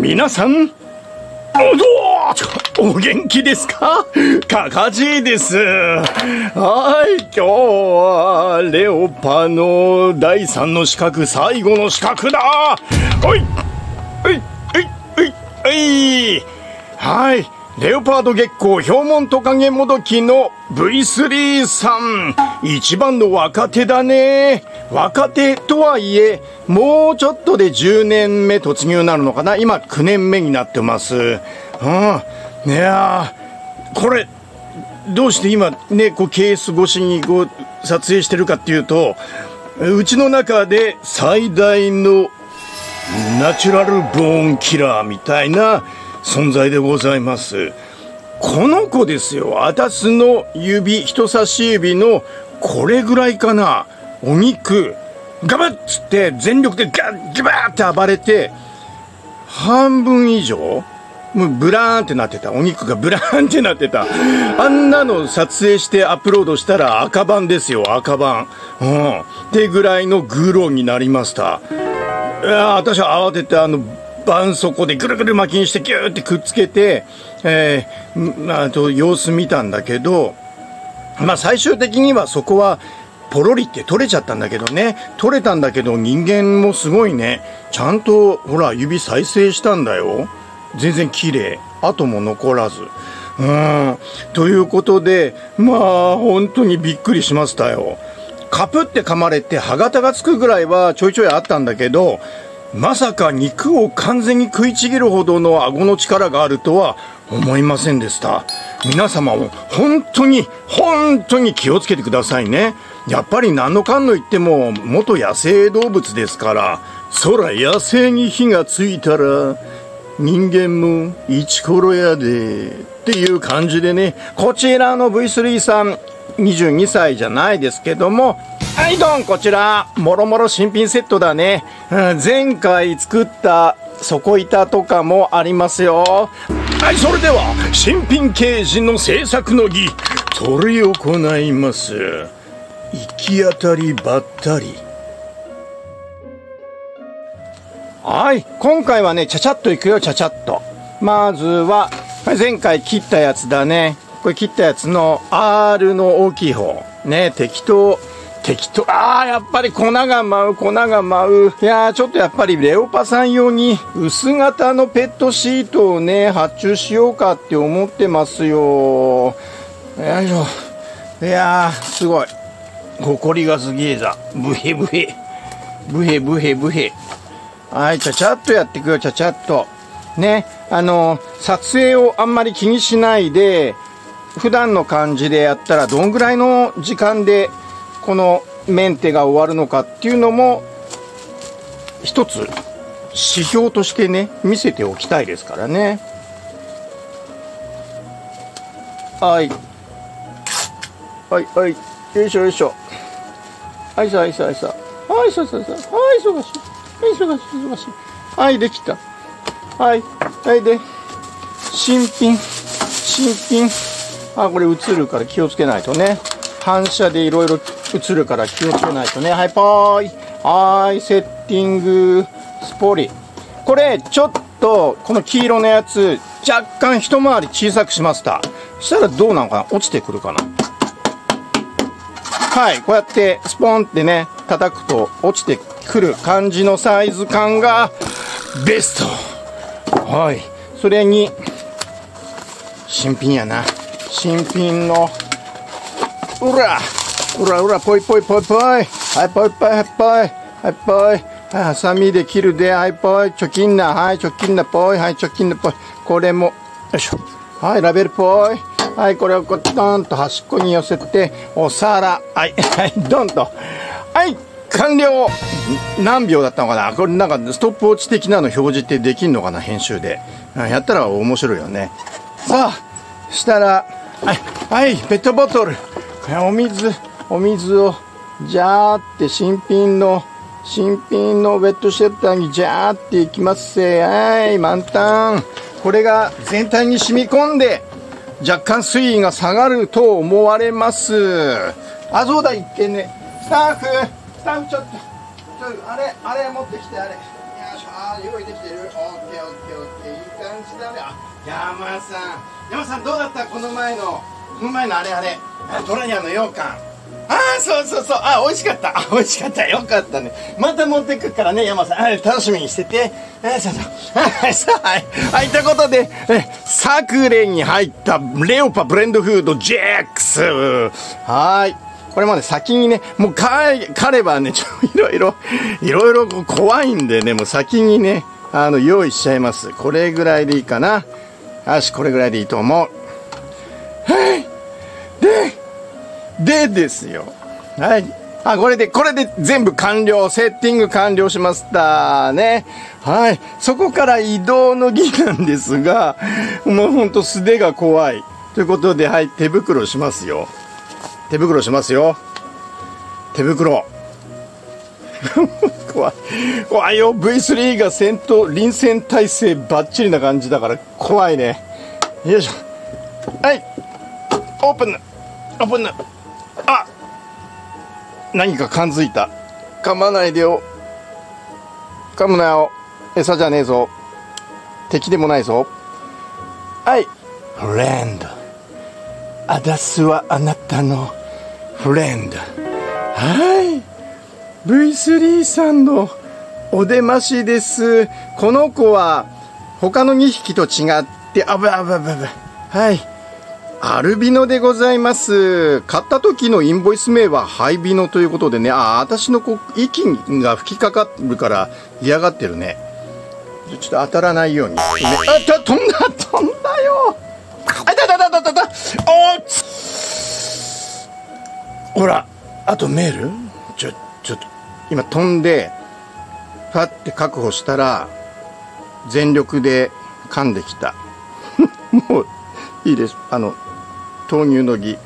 皆さん、お元気ですか？かかじいです。はい、今日はレオパの第3の資格、最後の資格だ。おい、おい、おい、おい、おい。はい。レオパード月光ヒョウモントカゲモドキの V3 さん、一番の若手だね。若手とはいえもうちょっとで10年目突入なるのかな。今9年目になってます。うん、いやー、これどうして今ね、こうケース越しにこう撮影してるかっていうと、うちの中で最大のナチュラルボーンキラーみたいな存在でございます。この子ですよ。私の指、人差し指のこれぐらいかな、お肉ガバッつって全力でガバーって暴れて、半分以上もうブラーンってなってた。お肉がブラーンってなってた。あんなの撮影してアップロードしたら赤版ですよ、赤版。うんってぐらいのグローになりました。いや、私は慌てて絆創膏でぐるぐる巻きにしてギューってくっつけて、様子見たんだけど、まあ最終的にはそこはポロリって取れちゃったんだけどね。取れたんだけど、人間もすごいね。ちゃんとほら指再生したんだよ。全然綺麗、跡も残らず。ということで、まあ本当にびっくりしましたよ。カプって噛まれて歯型がつくぐらいはちょいちょいあったんだけど、まさか肉を完全に食いちぎるほどの顎の力があるとは思いませんでした。皆様も本当に本当に気をつけてくださいね。やっぱり何のかんの言っても元野生動物ですから、そら野生に火がついたら人間も一頃やでっていう感じでね。こちらの V3 さん、22歳じゃないですけども、はい、どん、こちらもろもろ新品セットだね。前回作った底板とかもありますよ。はい、それでは新品ケージの製作の儀、執り行います。行き当たりばったり。はい、今回はね、ちゃちゃっといくよ、ちゃちゃっと。まずは前回切ったやつだね。これ切ったやつの R の大きい方ね。適当。ああ、やっぱり粉が舞う。いやー、ちょっとやっぱりレオパさん用に薄型のペットシートをね、発注しようかって思ってますよ。よいしょ。いやー、すごい。埃がすげえだ。ブヘブヘ。ブヘブヘブヘ。はい、ちゃちゃっとやっていくよ、ちゃちゃっと。ね。撮影をあんまり気にしないで、普段の感じでやったらどんぐらいの時間でこのメンテが終わるのかっていうのも一つ指標としてね、見せておきたいですからね。はいはいはい、よいしょよいしょ。はいさあはいさあはいさあはいさあはいさあはい忙しいはい忙しい。はいできた。はいはいで、新品。あ、これ映るから気をつけないとね。反射でいろいろ映るから気をつけないとね。はい、ポーイ。はーい、セッティング、スポリ。これ、ちょっと、この黄色のやつ、若干一回り小さくしました。そしたらどうなのかな？落ちてくるかな？はい、こうやって、スポンってね、叩くと落ちてくる感じのサイズ感が、ベスト。はい。それに、新品やな。新品の、うら、ぽい。はい、ぽい。はい、ハサミで切るで、はい、ぽい。ちょきんな、ぽい。はい、ちょきんな、ぽい。これも、よいしょ。はい、ラベルぽい。はい、これをこドンと端っこに寄せて、お皿。はい、はい、ドンと。はい、完了。何秒だったのかな？これなんか、ストップウォッチ的なの表示ってできんのかな？編集で。やったら面白いよね。さあ、したら、はい、ペットボトル。お水を、ジャーって新品のウェットシェルターにジャーっていきますせ。はい、満タン。これが全体に染み込んで、若干水位が下がると思われます。あ、そうだ、一見ね。スタッフちょっと、あれ持ってきて、あれ。よいしょ、あ動いてきてる。オッケーオッケーオッケー、いい感じだね。あ、山さん、山さんどうだった、この前のあれドラニャの羊羹。ああ、そうそうそう、あ、美味しかった、美味しかった、よかったね。また持ってくからね、山さん、楽しみにしてて。そうそうさあ、はい、ということで、サクレに入ったレオパブレンドフードジェックス、はーい。これまで先にね、もう彼はね、いろいろ怖いんでね、もう先にね、用意しちゃいます。これぐらいでいいかな。よし、これぐらいでいいと思う。はい。でですよ。はい。あ、これで全部完了、セッティング完了しましたね。はい。そこから移動の儀なんですが、もうほんと素手が怖い。ということで、はい、手袋しますよ。手袋しますよ。手袋。怖いよ。V3 が臨戦態勢バッチリな感じだから怖いね。よいしょ。はい。オープンな。あ、何か感づいた。噛まないでよ。噛むなよ。餌じゃねえぞ。敵でもないぞ。はい。フレンド。アダスはあなたのフレンド。はい。V3 さんのお出ましです。この子は他の2匹と違って、あぶ。はい。アルビノでございます。買った時のインボイス名はハイビノということでね。あ、私の息が吹きかかるから嫌がってるね。ちょっと当たらないように。あ、飛んだよ。あ、だ。ほら、あとメール？ちょっと、今飛んで、パッて確保したら、全力で噛んできた。もう、いいです。豆乳の儀。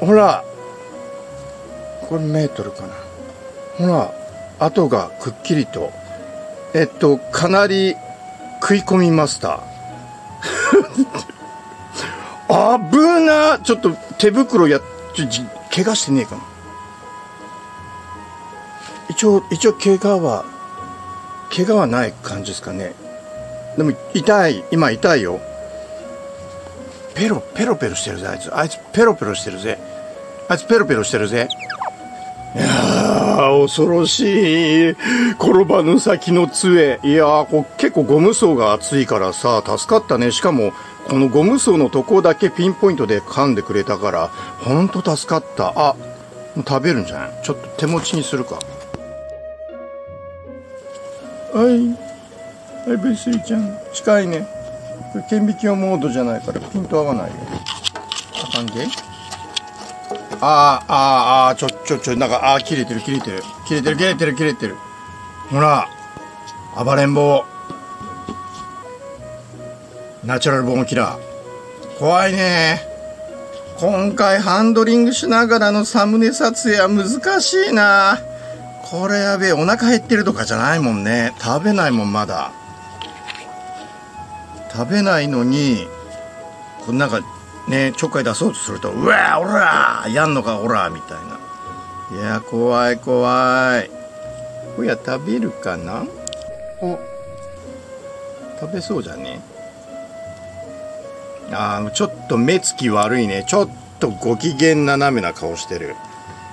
ほら、これメートルかな。ほら、跡がくっきりと。かなり食い込みました。危なー。ちょっと手袋怪我してねえかな。一応怪我はない感じですかね。でも今痛いよ。ペロペロしてるぜ、あいつペロペロしてるぜ。いやー、恐ろしい。転ばぬ先の杖。いやー、結構ゴム層が厚いからさ、助かったね。しかも、このゴム層のとこだけピンポイントで噛んでくれたから、ほんと助かった。あ、もう食べるんじゃない？ちょっと手持ちにするか。はい。はい、ベスリちゃん。近いね。これ顕微鏡モードじゃないから、ピンと合わないよ。あかんで。ちょ、なんか、切れてる。ほら、暴れん坊。ナチュラルボーンキラー。怖いね。今回ハンドリングしながらのサムネ撮影は難しいな。これやべえ、お腹減ってるとかじゃないもんね。食べないもん、まだ。食べないのに、こんなんか、ね、ちょっかい出そうとすると、うわー、おらー、やんのか、おらー、みたいな。いやー、怖い。おや、食べるかな。お、食べそうじゃね。あー、ちょっと目つき悪いね。ちょっとご機嫌斜めな顔してる。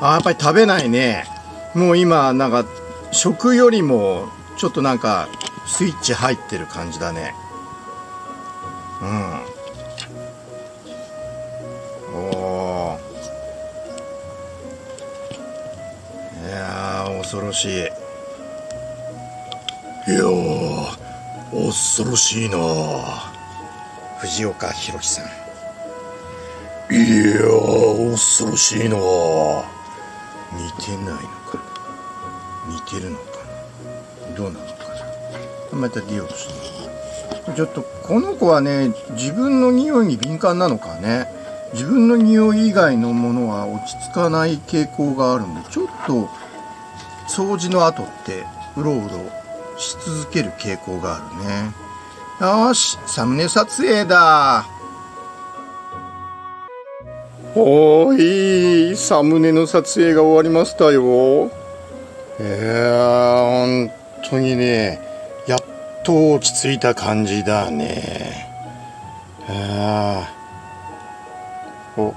あー、やっぱり食べないね。もう今、なんか、食よりも、ちょっとなんか、スイッチ入ってる感じだね。うん。おー、いやー、恐ろしい。いやー、恐ろしいなあ、藤岡弘さん。いやー、恐ろしいなあ。似てないのかな、似てるのかな、どうなのかな。またディオプスの、ちょっとこの子はね、自分の匂いに敏感なのかね。自分の匂い以外のものは落ち着かない傾向があるんで、ちょっと掃除の後ってうろうろし続ける傾向があるね。よーし、サムネ撮影だ。おーい、サムネの撮影が終わりましたよ。いやー、ほん当にね、やっと落ち着いた感じだね。ああ。お、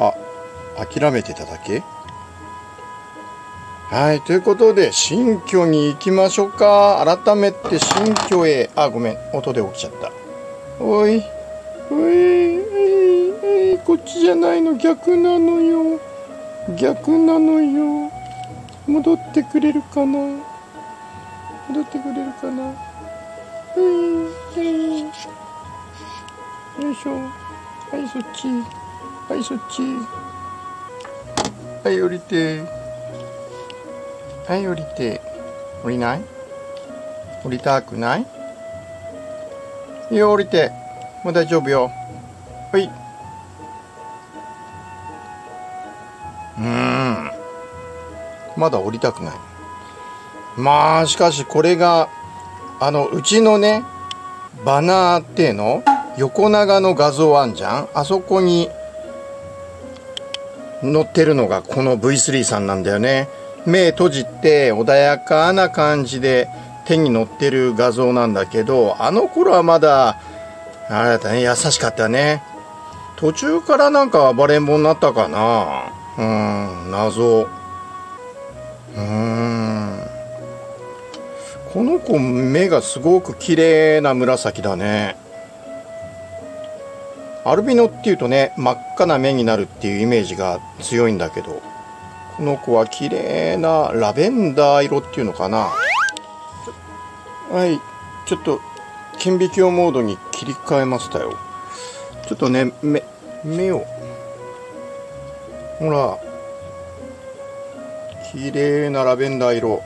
あ、諦めてただけ？はい、ということで、新居に行きましょうか。改めて新居へ。あ、ごめん。音で起きちゃった。おい、おい、おい、こっちじゃないの。逆なのよ。逆なのよ。戻ってくれるかな。戻ってくれるかな。よいしょ。はい、そっち。はい、そっち。はい、降りて。はい、降りて。降りない？降りたくない？いや、降りて。もう大丈夫よ。はい。まだ降りたくない。まあ、しかしこれが、うちのね、バナーっての横長の画像あんじゃん。あそこに載ってるのがこの V3 さんなんだよね。目閉じて穏やかな感じで手に乗ってる画像なんだけど、あの頃はまだあれだったね、優しかったね。途中からなんか暴れん坊になったかな。謎。この子目がすごく綺麗な紫だね。アルビノっていうとね、真っ赤な目になるっていうイメージが強いんだけど、この子は綺麗なラベンダー色っていうのかな。はい、ちょっと顕微鏡モードに切り替えましたよ。ちょっとね、目を。ほら、綺麗なラベンダー色。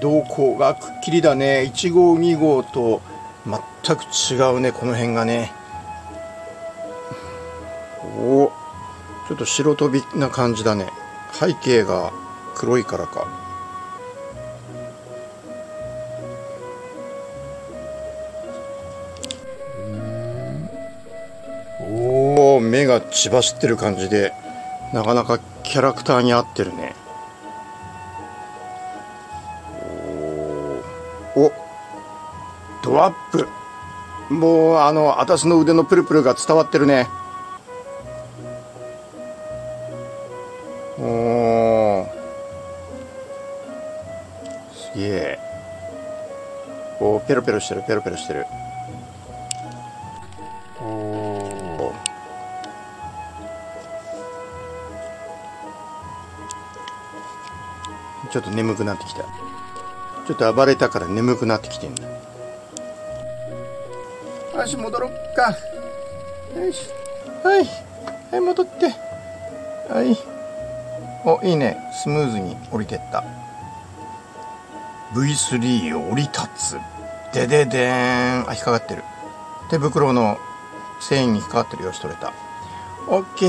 瞳孔がくっきりだね。1号2号と全く違うね、この辺がね。おお、ちょっと白飛びな感じだね。背景が黒いからか。おお、目が血走ってる感じで、なかなかキャラクターに合ってるね。お、ドアップ。もう私の腕のプルプルが伝わってるね。すげえ。お、ペロペロしてる、ペロペロしてる。お、ちょっと眠くなってきた。ちょっと暴れたから眠くなってきてんだ。よし、戻ろっか。よし、はいはい、戻って。はい、お、いいね。スムーズに降りてった。 V3 を降り立つ。でででーん。あ、引っかかってる。手袋の繊維に引っかかってる。よし、取れた。 OK。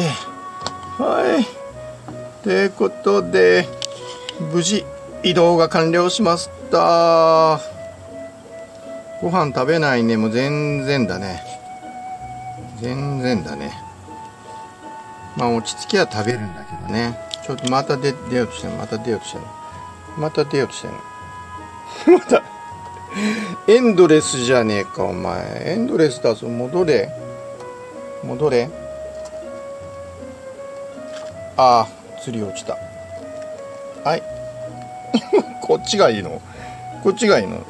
はい、ということで無事移動が完了しました。ご飯食べないね。もう全然だね、全然だね。まあ落ち着きは食べるんだけどね。ちょっとまた出ようとしてる。また出ようとしてる。また出ようとしてる。またエンドレスじゃねえかお前。エンドレスだぞ。戻れ戻れ。ああ、釣り落ちた。はい。こっちがいいの？こっちがいいの？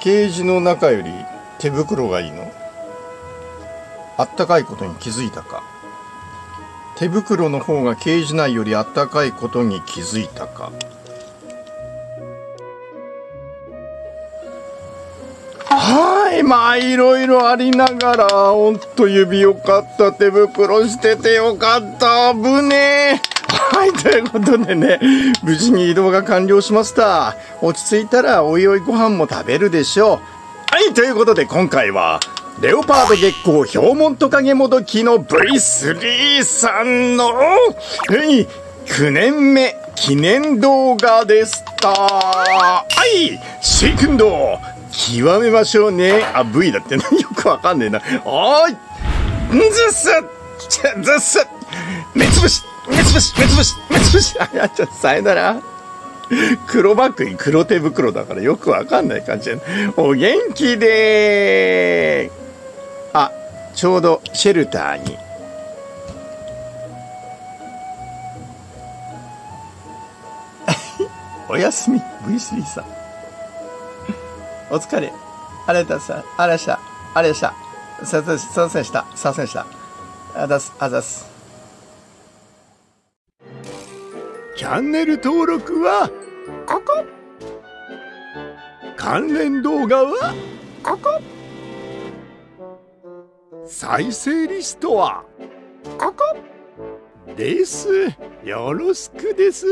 ケージの中より手袋がいいの？あったかいことに気づいたか。手袋の方がケージ内よりあったかいことに気づいたか。はい、まあいろいろありながら、ほんと指よかった。手袋しててよかった。危ねえ。はい、ということでね、無事に移動が完了しました。落ち着いたらおいおいご飯も食べるでしょう。はい、ということで今回はレオパード月光ヒョウモントカゲモドキの V3 さんの9年目記念動画でした。はい、シークンド極めましょうね。あ、V だってよくわかんねえな。おーい、ずっすずっす目つぶし目つぶし目つぶし目つぶし。あ、じゃあさよなら。黒バッグに黒手袋だからよくわかんない感じで、お元気でー。あ、ちょうどシェルターに。おやすみ、V3 さん。お疲れ。ありがとうございました。ありがとうございました。ありがとうございました。すいませんでした。すいませんでした。あざす、あざす。チャンネル登録はここ、関連動画はここ、再生リストはここです。よろしくです。